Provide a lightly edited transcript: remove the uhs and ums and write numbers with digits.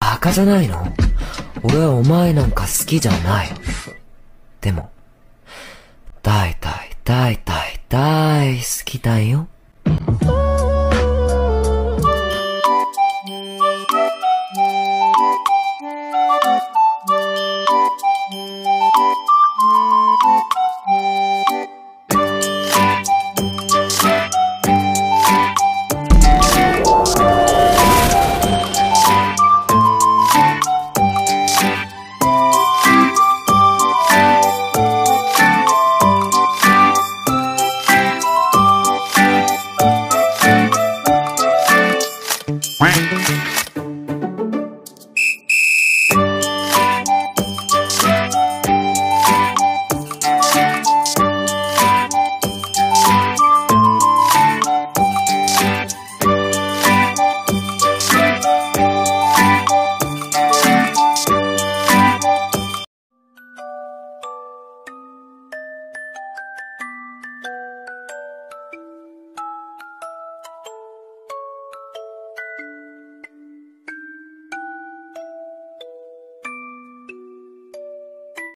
バカじゃないの？俺はお前なんか好きじゃない。でも、大好きだよ。